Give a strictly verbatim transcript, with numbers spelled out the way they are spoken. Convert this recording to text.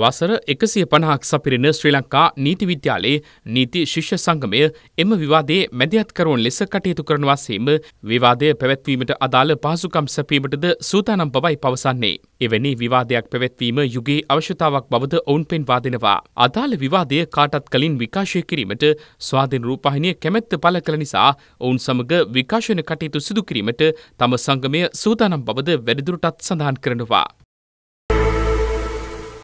වසර එකසිය පනහක් සපිරෙන ශ්‍රී ලංකා නීති විද්‍යාලයේ නීති ශිෂ්‍ය සංගමය එම විවාදයේ මැදිහත්කරුවන් ලෙස කටයුතු කරන වශයෙන් විවාදය පැවැත්වීමට අදාළ පහසුකම් සැපීමටද සූදානම් බවයි පවසන්නේ. එවැනි විවාදයක් පැවැත්වීම යුගයේ අවශ්‍යතාවක් බවද ඔවුන් පෙන්වා දෙනවා. අදාළ විවාදය කාටත් කලින් විකාශය කිරීමට ස්වාධීන රූපවාහිනිය කැමැත්ත පළ කළ නිසා ඔවුන් සමග විකාශන කටයුතු සිදු කිරීමට තම සංගමය සූදානම් බවද වැඩිදුරටත් සඳහන් කරනවා.